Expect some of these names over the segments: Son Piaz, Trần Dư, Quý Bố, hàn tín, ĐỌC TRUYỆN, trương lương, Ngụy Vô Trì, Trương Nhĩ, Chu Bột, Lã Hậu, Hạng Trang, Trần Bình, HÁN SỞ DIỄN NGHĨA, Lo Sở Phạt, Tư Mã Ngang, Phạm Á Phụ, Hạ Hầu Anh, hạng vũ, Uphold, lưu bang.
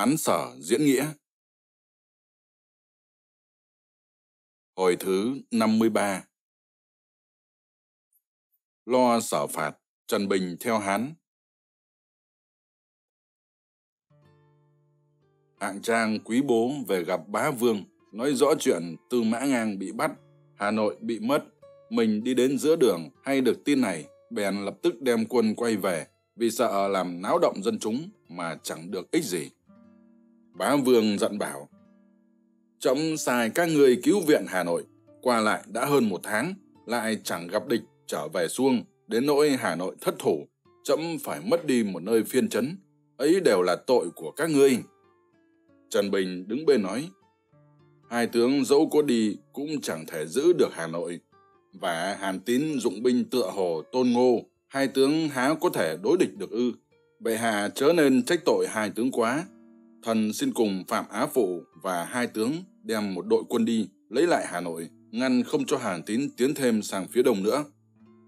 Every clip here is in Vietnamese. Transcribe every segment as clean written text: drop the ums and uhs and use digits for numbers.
Hán Sở Diễn Nghĩa. Hồi thứ 53. Lo Sở phạt Trần Bình theo Hán. Hạng Trang Quý Bố về gặp Bá Vương, nói rõ chuyện Tư Mã Ngang bị bắt, Hà Nội bị mất. Mình đi đến giữa đường hay được tin này, bèn lập tức đem quân quay về, vì sợ làm náo động dân chúng mà chẳng được ích gì. Bá Vương dặn bảo: "Trẫm sai các ngươi cứu viện Hà Nội, qua lại đã hơn một tháng, lại chẳng gặp địch, trở về xuông, đến nỗi Hà Nội thất thủ, trẫm phải mất đi một nơi phiên trấn, ấy đều là tội của các ngươi." Trần Bình đứng bên nói: "Hai tướng dẫu có đi cũng chẳng thể giữ được Hà Nội, và Hàn Tín dụng binh tựa hồ Tôn Ngô, hai tướng há có thể đối địch được ư? Bệ hạ chớ nên trách tội hai tướng quá. Thần xin cùng Phạm Á Phụ và hai tướng đem một đội quân đi, lấy lại Hà Nội, ngăn không cho Hàn Tín tiến thêm sang phía đông nữa.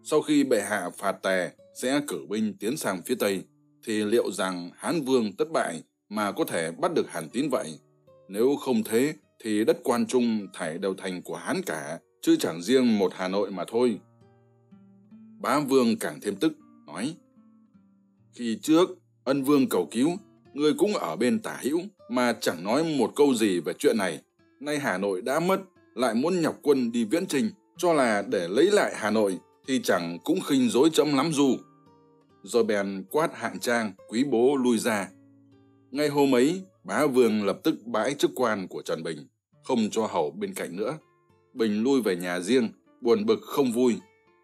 Sau khi bệ hạ phạt Tề, sẽ cử binh tiến sang phía tây, thì liệu rằng Hán Vương thất bại mà có thể bắt được Hàn Tín vậy? Nếu không thế, thì đất Quan Trung thảy đều thành của Hán cả, chứ chẳng riêng một Hà Nội mà thôi." Bá Vương càng thêm tức, nói: "Khi trước, Ân Vương cầu cứu, ngươi cũng ở bên tả hữu mà chẳng nói một câu gì về chuyện này. Nay Hà Nội đã mất, lại muốn nhọc quân đi viễn chinh, cho là để lấy lại Hà Nội, thì chẳng cũng khinh dối chấm lắm dù." Rồi bèn quát Hạng Trang Quý Bố lui ra. Ngay hôm ấy, Bá Vương lập tức bãi chức quan của Trần Bình, không cho hầu bên cạnh nữa. Bình lui về nhà riêng, buồn bực không vui,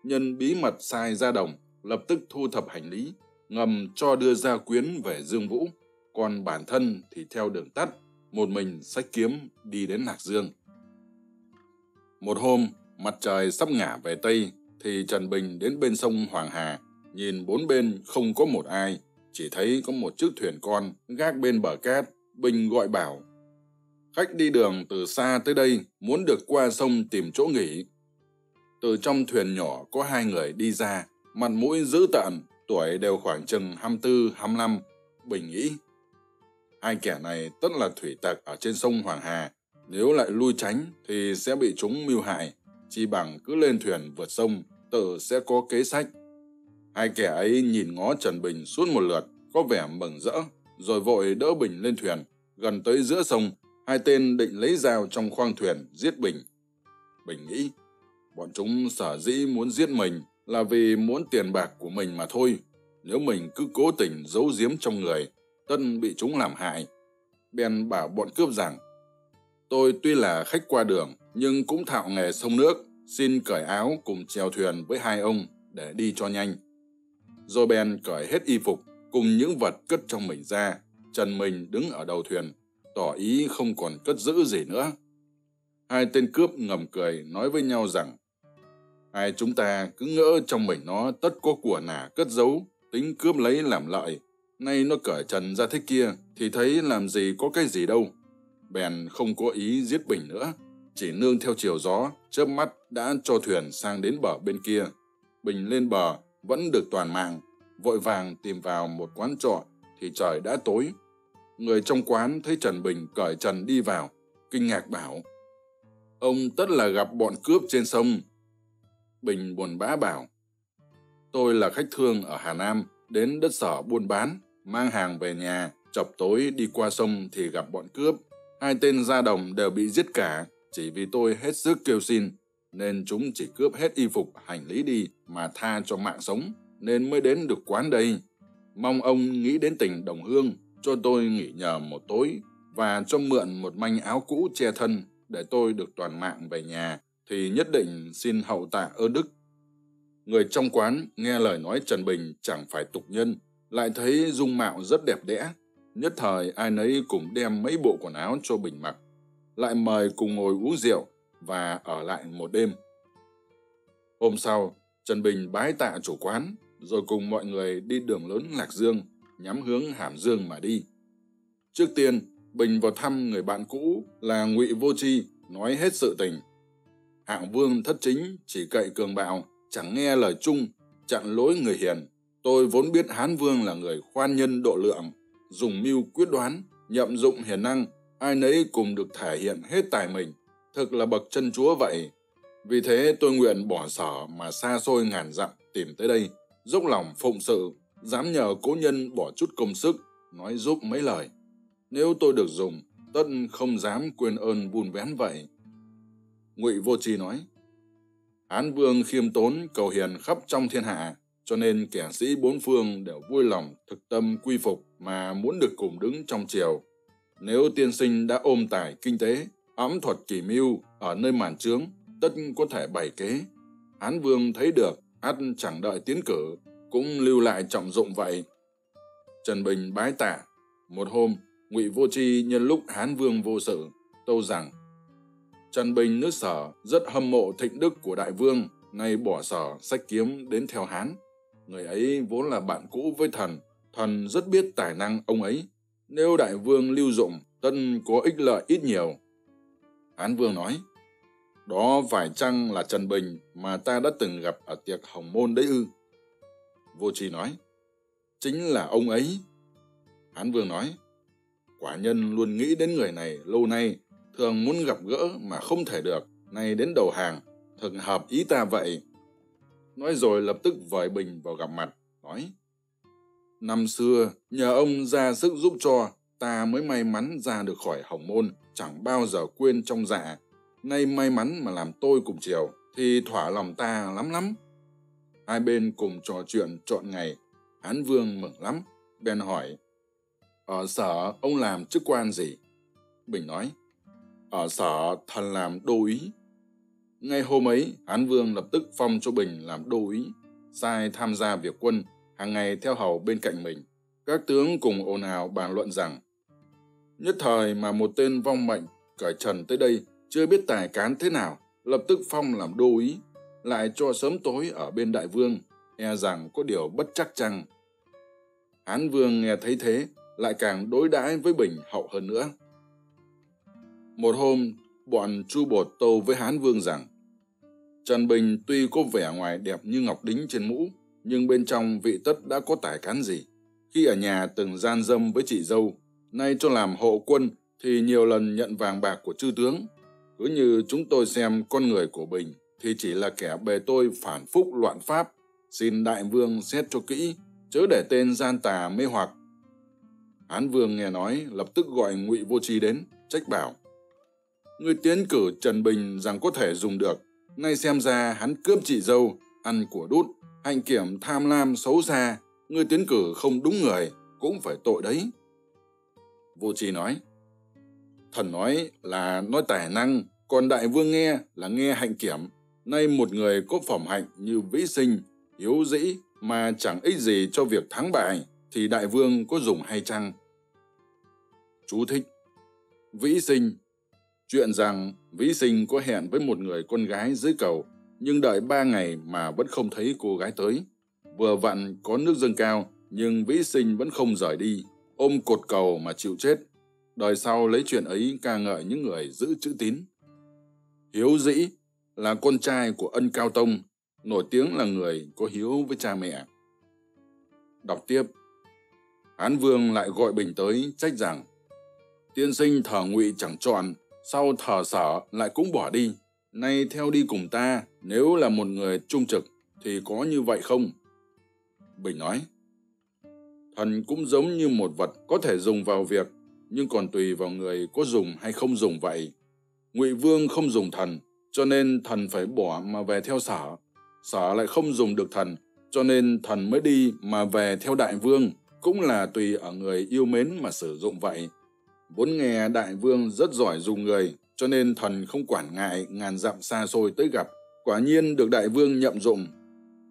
nhân bí mật sai ra đồng, lập tức thu thập hành lý, ngầm cho đưa gia quyến về Dương Vũ, còn bản thân thì theo đường tắt, một mình xách kiếm đi đến Lạc Dương. Một hôm, mặt trời sắp ngả về Tây, thì Trần Bình đến bên sông Hoàng Hà, nhìn bốn bên không có một ai, chỉ thấy có một chiếc thuyền con gác bên bờ cát. Bình gọi bảo: "Khách đi đường từ xa tới đây, muốn được qua sông tìm chỗ nghỉ." Từ trong thuyền nhỏ có hai người đi ra, mặt mũi dữ tợn, tuổi đều khoảng chừng 24-25. Bình nghĩ: hai kẻ này tất là thủy tặc ở trên sông Hoàng Hà, nếu lại lui tránh thì sẽ bị chúng mưu hại, chỉ bằng cứ lên thuyền vượt sông, tự sẽ có kế sách. Hai kẻ ấy nhìn ngó Trần Bình suốt một lượt, có vẻ mừng rỡ, rồi vội đỡ Bình lên thuyền. Gần tới giữa sông, hai tên định lấy dao trong khoang thuyền giết Bình. Bình nghĩ: bọn chúng sở dĩ muốn giết mình là vì muốn tiền bạc của mình mà thôi. Nếu mình cứ cố tình giấu giếm trong người, tất bị chúng làm hại. Bèn bảo bọn cướp rằng: "Tôi tuy là khách qua đường, nhưng cũng thạo nghề sông nước, xin cởi áo cùng chèo thuyền với hai ông để đi cho nhanh." Rồi bèn cởi hết y phục cùng những vật cất trong mình ra. Trần Bình đứng ở đầu thuyền, tỏ ý không còn cất giữ gì nữa. Hai tên cướp ngầm cười nói với nhau rằng: "Hai chúng ta cứ ngỡ trong mình nó tất có của nả cất giấu, tính cướp lấy làm lợi. Nay nó cởi trần ra thế kia, thì thấy làm gì có cái gì đâu." Bèn không có ý giết Bình nữa, chỉ nương theo chiều gió, chớp mắt đã cho thuyền sang đến bờ bên kia. Bình lên bờ vẫn được toàn mạng, vội vàng tìm vào một quán trọ, thì trời đã tối. Người trong quán thấy Trần Bình cởi trần đi vào, kinh ngạc bảo: "Ông tất là gặp bọn cướp trên sông." Bình buồn bã bảo: "Tôi là khách thương ở Hà Nam, đến đất Sở buôn bán, mang hàng về nhà, chập tối đi qua sông thì gặp bọn cướp. Hai tên gia đồng đều bị giết cả, chỉ vì tôi hết sức kêu xin, nên chúng chỉ cướp hết y phục, hành lý đi mà tha cho mạng sống, nên mới đến được quán đây. Mong ông nghĩ đến tình đồng hương, cho tôi nghỉ nhờ một tối, và cho mượn một manh áo cũ che thân, để tôi được toàn mạng về nhà, thì nhất định xin hậu tạ ơn đức." Người trong quán nghe lời nói Trần Bình chẳng phải tục nhân, lại thấy dung mạo rất đẹp đẽ, nhất thời ai nấy cùng đem mấy bộ quần áo cho Bình mặc, lại mời cùng ngồi uống rượu và ở lại một đêm. Hôm sau, Trần Bình bái tạ chủ quán, rồi cùng mọi người đi đường lớn Lạc Dương, nhắm hướng Hàm Dương mà đi. Trước tiên, Bình vào thăm người bạn cũ là Ngụy Vô Tri, nói hết sự tình. Hạng Vương thất chính, chỉ cậy cường bạo, chẳng nghe lời chung, chặn lối người hiền. Tôi vốn biết Hán Vương là người khoan nhân độ lượng, dùng mưu quyết đoán, nhậm dụng hiền năng, ai nấy cùng được thể hiện hết tài mình, thực là bậc chân chúa vậy. Vì thế tôi nguyện bỏ sở mà xa xôi ngàn dặm tìm tới đây, dốc lòng phụng sự, dám nhờ cố nhân bỏ chút công sức, nói giúp mấy lời. Nếu tôi được dùng, tất không dám quên ơn vun vén vậy. Ngụy Vô Trì nói, Hán Vương khiêm tốn cầu hiền khắp trong thiên hạ, cho nên kẻ sĩ bốn phương đều vui lòng thực tâm quy phục mà muốn được cùng đứng trong triều. Nếu tiên sinh đã ôm tài kinh tế, ẵm thuật kỳ mưu ở nơi màn trướng, tất có thể bày kế. Hán Vương thấy được, ắt chẳng đợi tiến cử, cũng lưu lại trọng dụng vậy. Trần Bình bái tạ. Một hôm, Ngụy Vô Trì nhân lúc Hán Vương vô sự, tâu rằng, Trần Bình nước Sở rất hâm mộ thịnh đức của đại vương, nay bỏ Sở sách kiếm đến theo Hán. Người ấy vốn là bạn cũ với thần, thần rất biết tài năng ông ấy. Nếu đại vương lưu dụng, tất có ích lợi ít nhiều. Hán Vương nói, đó phải chăng là Trần Bình mà ta đã từng gặp ở tiệc Hồng Môn đấy ư? Vô Trì nói, chính là ông ấy. Hán Vương nói, quả nhân luôn nghĩ đến người này lâu nay, thường muốn gặp gỡ mà không thể được, nay đến đầu hàng, thật hợp ý ta vậy. Nói rồi lập tức vời bình vào gặp mặt, nói, năm xưa, nhờ ông ra sức giúp cho, ta mới may mắn ra được khỏi Hồng Môn, chẳng bao giờ quên trong dạ. Nay may mắn mà làm tôi cùng triều, thì thỏa lòng ta lắm lắm. Hai bên cùng trò chuyện trọn ngày, Hán Vương mừng lắm, bèn hỏi, ở Sở ông làm chức quan gì? Bình nói, ở Sở thần làm đô úy. Ngay hôm ấy, Hán Vương lập tức phong cho Bình làm đô úy, sai tham gia việc quân, hàng ngày theo hầu bên cạnh mình. Các tướng cùng ồn ào bàn luận rằng, nhất thời mà một tên vong mệnh cởi trần tới đây, chưa biết tài cán thế nào, lập tức phong làm đô úy, lại cho sớm tối ở bên đại vương, e rằng có điều bất chắc chăng. Hán Vương nghe thấy thế, lại càng đối đãi với Bình hậu hơn nữa. Một hôm, bọn Chu Bột tâu với Hán Vương rằng, Trần Bình tuy có vẻ ngoài đẹp như ngọc đính trên mũ, nhưng bên trong vị tất đã có tài cán gì. Khi ở nhà từng gian dâm với chị dâu, nay cho làm hộ quân thì nhiều lần nhận vàng bạc của chư tướng. Cứ như chúng tôi xem con người của Bình thì chỉ là kẻ bề tôi phản phúc loạn pháp, xin đại vương xét cho kỹ, chớ để tên gian tà mê hoặc. Hán Vương nghe nói lập tức gọi Ngụy Vô Trì đến, trách bảo, ngươi tiến cử Trần Bình rằng có thể dùng được, nay xem ra hắn cướp chị dâu, ăn của đút, hạnh kiểm tham lam xấu xa, ngươi tiến cử không đúng người, cũng phải tội đấy. Vô Trì nói, thần nói là nói tài năng, còn đại vương nghe là nghe hạnh kiểm. Nay một người có phẩm hạnh như vĩ sinh, hiếu dĩ mà chẳng ích gì cho việc thắng bại, thì đại vương có dùng hay chăng? Chú thích: vĩ sinh, chuyện rằng vĩ sinh có hẹn với một người con gái dưới cầu, nhưng đợi 3 ngày mà vẫn không thấy cô gái tới. Vừa vặn có nước dâng cao, nhưng vĩ sinh vẫn không rời đi, ôm cột cầu mà chịu chết. Đời sau lấy chuyện ấy ca ngợi những người giữ chữ tín. Hiếu dĩ là con trai của Ân Cao Tông, nổi tiếng là người có hiếu với cha mẹ. Đọc tiếp. Hán Vương lại gọi Bình tới trách rằng, tiên sinh thờ Ngụy chẳng chọn, sau thờ Sở lại cũng bỏ đi, nay theo đi cùng ta, nếu là một người trung trực thì có như vậy không? Bình nói, thần cũng giống như một vật có thể dùng vào việc, nhưng còn tùy vào người có dùng hay không dùng vậy. Ngụy Vương không dùng thần, cho nên thần phải bỏ mà về theo Sở. Sở lại không dùng được thần, cho nên thần mới đi mà về theo đại vương, cũng là tùy ở người yêu mến mà sử dụng vậy. Vốn nghe đại vương rất giỏi dùng người, cho nên thần không quản ngại ngàn dặm xa xôi tới gặp, quả nhiên được đại vương nhậm dụng.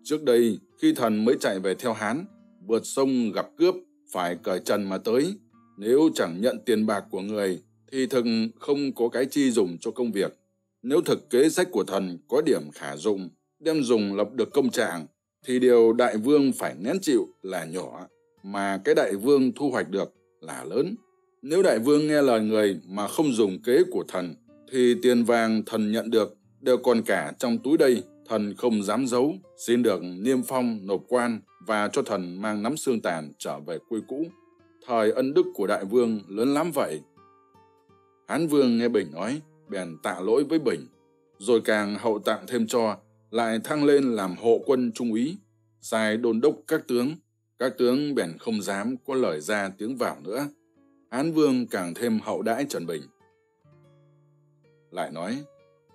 Trước đây, khi thần mới chạy về theo Hán, vượt sông gặp cướp, phải cởi trần mà tới. Nếu chẳng nhận tiền bạc của người, thì thực không có cái chi dùng cho công việc. Nếu thực kế sách của thần có điểm khả dụng, đem dùng lập được công trạng, thì điều đại vương phải nén chịu là nhỏ, mà cái đại vương thu hoạch được là lớn. Nếu đại vương nghe lời người mà không dùng kế của thần, thì tiền vàng thần nhận được đều còn cả trong túi đây, thần không dám giấu, xin được niêm phong nộp quan và cho thần mang nắm xương tàn trở về quê cũ. thời ân đức của đại vương lớn lắm vậy. Hán vương nghe Bình nói, bèn tạ lỗi với Bình, rồi càng hậu tặng thêm cho, lại thăng lên làm hộ quân trung úy, sai đôn đốc các tướng. Các tướng bèn không dám có lời ra tiếng vào nữa. Hán vương càng thêm hậu đãi Trần Bình. Lại nói,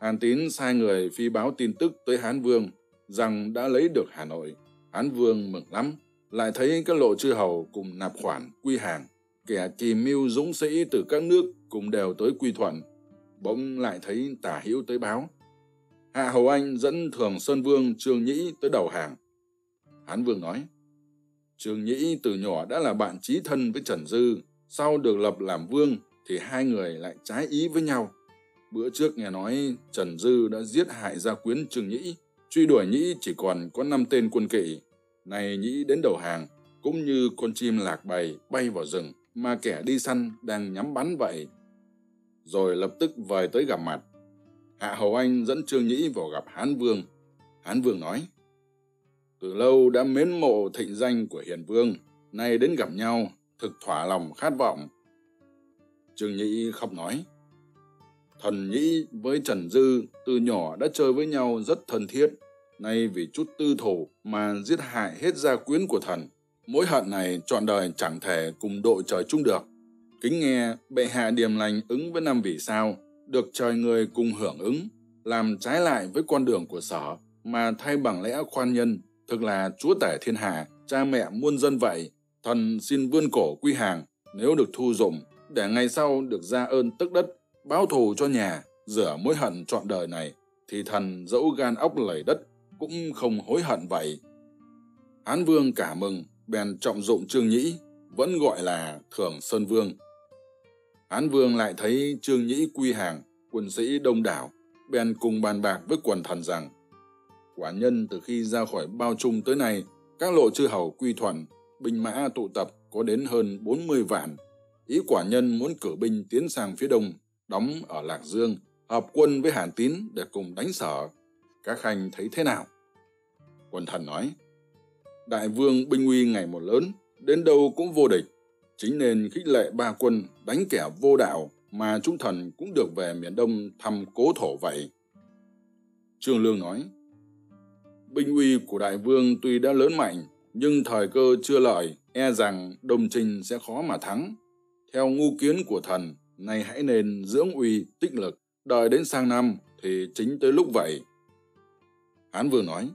Hàn Tín sai người phi báo tin tức tới Hán vương, rằng đã lấy được Hà Nội. Hán vương mừng lắm, lại thấy các lộ chư hầu cùng nạp khoản, quy hàng, kẻ kỳ mưu dũng sĩ từ các nước cùng đều tới quy thuận. Bỗng lại thấy Tả Hữu tới báo, Hạ Hầu Anh dẫn Thường Sơn vương Trương Nhĩ tới đầu hàng. Hán vương nói, Trương Nhĩ từ nhỏ đã là bạn chí thân với Trần Dư, sau được lập làm vương thì hai người lại trái ý với nhau. Bữa trước nghe nói Trần Dư đã giết hại gia quyến Trương Nhĩ, truy đuổi Nhĩ chỉ còn có 5 tên quân kỵ. Này Nhĩ đến đầu hàng, cũng như con chim lạc bầy bay vào rừng mà kẻ đi săn đang nhắm bắn vậy. Rồi lập tức vời tới gặp mặt. Hạ Hầu Anh dẫn Trương Nhĩ vào gặp Hán vương. Hán vương nói, từ lâu đã mến mộ thịnh danh của hiền vương, nay đến gặp nhau, thực thỏa lòng khát vọng. Trương Nhĩ khóc nói, thần Nhĩ với Trần Dư từ nhỏ đã chơi với nhau rất thân thiết, nay vì chút tư thù mà giết hại hết gia quyến của thần, mối hận này trọn đời chẳng thể cùng đội trời chung được. Kính nghe bệ hạ điềm lành ứng với năm vì sao, được trời người cùng hưởng ứng, làm trái lại với con đường của Sở mà thay bằng lẽ khoan nhân, thực là chúa tể thiên hạ, cha mẹ muôn dân vậy. Thần xin vươn cổ quy hàng, nếu được thu dụng, để ngày sau được ra ơn tức đất, báo thù cho nhà, rửa mối hận trọn đời này, thì thần dẫu gan óc lầy đất cũng không hối hận vậy. Hán vương cả mừng, bèn trọng dụng Trương Nhĩ, vẫn gọi là Thường Sơn vương. Hán vương lại thấy Trương Nhĩ quy hàng, quân sĩ đông đảo, bèn cùng bàn bạc với quần thần rằng, quả nhân từ khi ra khỏi Bao Trung tới nay, các lộ chư hầu quy thuận, binh mã tụ tập có đến hơn 40 vạn. Ý quả nhân muốn cử binh tiến sang phía đông, đóng ở Lạc Dương, hợp quân với Hàn Tín để cùng đánh Sở. Các khanh thấy thế nào? Quần thần nói, đại vương binh uy ngày một lớn, đến đâu cũng vô địch. Chính nên khích lệ ba quân đánh kẻ vô đạo mà chúng thần cũng được về miền đông thăm cố thổ vậy. Trương Lương nói, binh uy của đại vương tuy đã lớn mạnh, nhưng thời cơ chưa lợi, e rằng đồng trình sẽ khó mà thắng. Theo ngu kiến của thần, nay hãy nên dưỡng uy tích lực, đợi đến sang năm thì chính tới lúc vậy. Hán vương nói,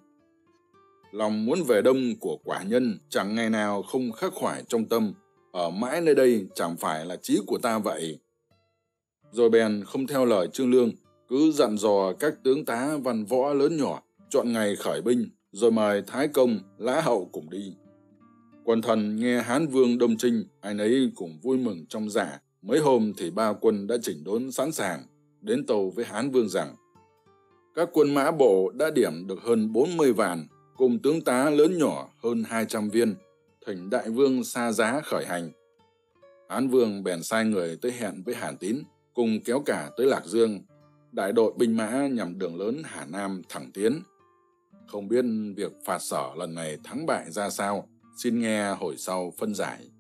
lòng muốn về đông của quả nhân chẳng ngày nào không khắc khoải trong tâm, ở mãi nơi đây chẳng phải là chí của ta vậy. Rồi bèn không theo lời Trương Lương, cứ dặn dò các tướng tá văn võ lớn nhỏ, chọn ngày khởi binh, rồi mời Thái Công, Lã Hậu cùng đi. Quần thần nghe Hán vương đông trinh, ai nấy cùng vui mừng trong dạ. Mấy hôm thì ba quân đã chỉnh đốn sẵn sàng, đến tâu với Hán vương rằng, các quân mã bộ đã điểm được hơn 40 vạn, cùng tướng tá lớn nhỏ hơn 200 viên, thỉnh đại vương xa giá khởi hành. Hán vương bèn sai người tới hẹn với Hàn Tín, cùng kéo cả tới Lạc Dương. Đại đội binh mã nhằm đường lớn Hà Nam thẳng tiến. Không biết việc phạt Sở lần này thắng bại ra sao, xin nghe hồi sau phân giải.